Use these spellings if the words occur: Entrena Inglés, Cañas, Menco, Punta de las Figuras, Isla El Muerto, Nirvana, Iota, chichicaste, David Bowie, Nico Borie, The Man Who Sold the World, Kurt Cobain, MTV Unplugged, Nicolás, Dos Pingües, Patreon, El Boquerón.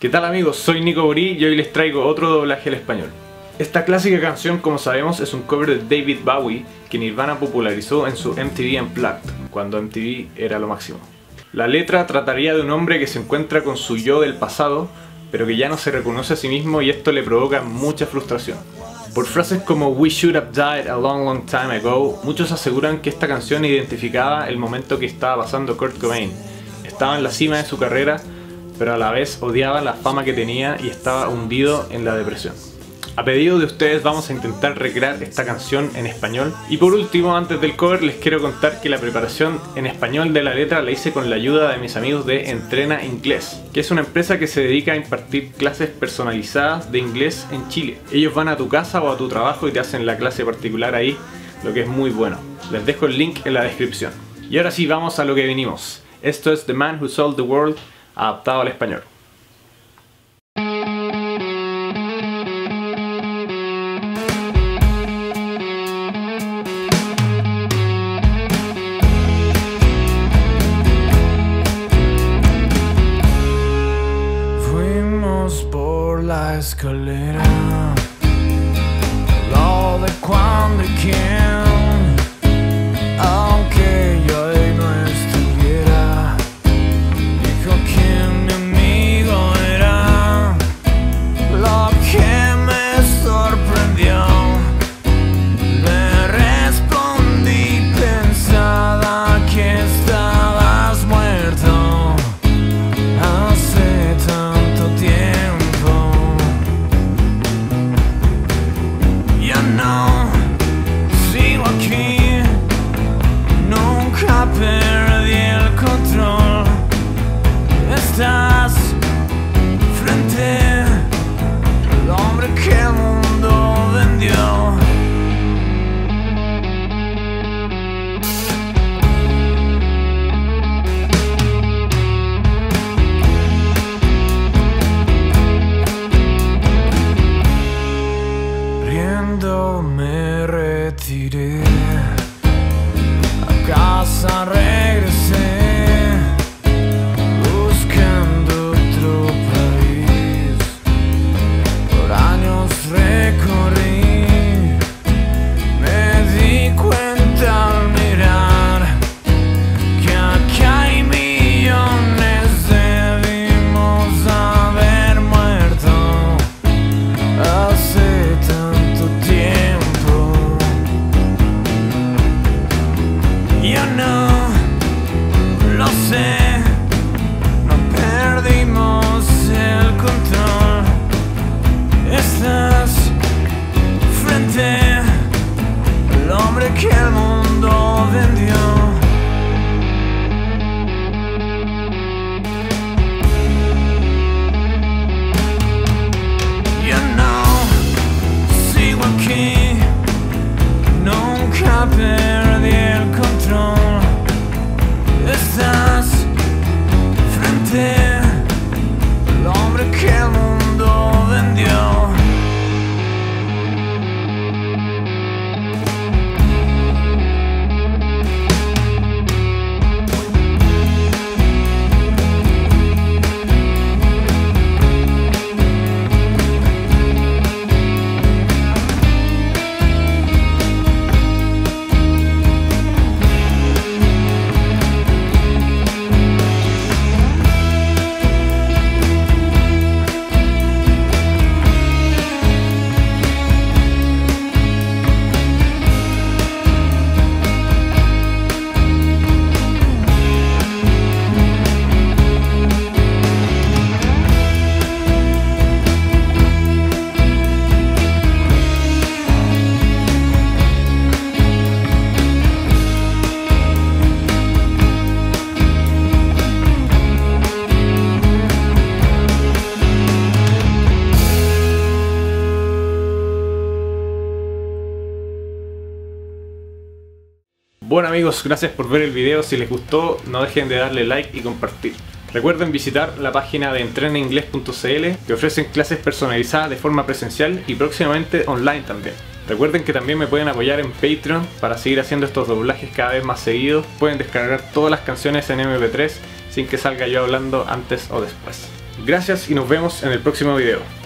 ¿Qué tal amigos? Soy Nico Borie y hoy les traigo otro doblaje al español. Esta clásica canción, como sabemos, es un cover de David Bowie que Nirvana popularizó en su MTV Unplugged, cuando MTV era lo máximo. La letra trataría de un hombre que se encuentra con su yo del pasado, pero que ya no se reconoce a sí mismo y esto le provoca mucha frustración. Por frases como "We should have died a long, long time ago", muchos aseguran que esta canción identificaba el momento que estaba pasando Kurt Cobain. Estaba en la cima de su carrera, pero a la vez odiaba la fama que tenía y estaba hundido en la depresión. A pedido de ustedes vamos a intentar recrear esta canción en español. Y por último, antes del cover, les quiero contar que la preparación en español de la letra la hice con la ayuda de mis amigos de Entrena Inglés, que es una empresa que se dedica a impartir clases personalizadas de inglés en Chile. Ellos van a tu casa o a tu trabajo y te hacen la clase particular ahí, lo que es muy bueno. Les dejo el link en la descripción. Y ahora sí, vamos a lo que vinimos. Esto es The Man Who Sold the World, adaptado al español. Fuimos por la escalera, lo de cuándo y quién, aunque yo ahí no estuviera, dijo quién mi amigo era, lo que me sorprendió, me respondí pensada que estabas muerto hace tanto tiempo. Ya no sigo aquí, nunca perdí el control. Estás frente al hombre que el mundo vendió. Riendo me retiré, a casa regresé, buscando otro país. Por años recorrí, me di cuenta al mirar que acá hay millones, debimos haber muerto hace tanto tiempo. Ya no lo sé, no perdimos el control. Estás frente al hombre que el mundo vendió. Ya no sigo aquí, nunca perdí el control. Estás frente al hombre que el mundo vendió. Bueno amigos, gracias por ver el video. Si les gustó, no dejen de darle like y compartir. Recuerden visitar la página de entrenainglés.cl, que ofrecen clases personalizadas de forma presencial y próximamente online también. Recuerden que también me pueden apoyar en Patreon para seguir haciendo estos doblajes cada vez más seguidos. Pueden descargar todas las canciones en MP3 sin que salga yo hablando antes o después. Gracias y nos vemos en el próximo video.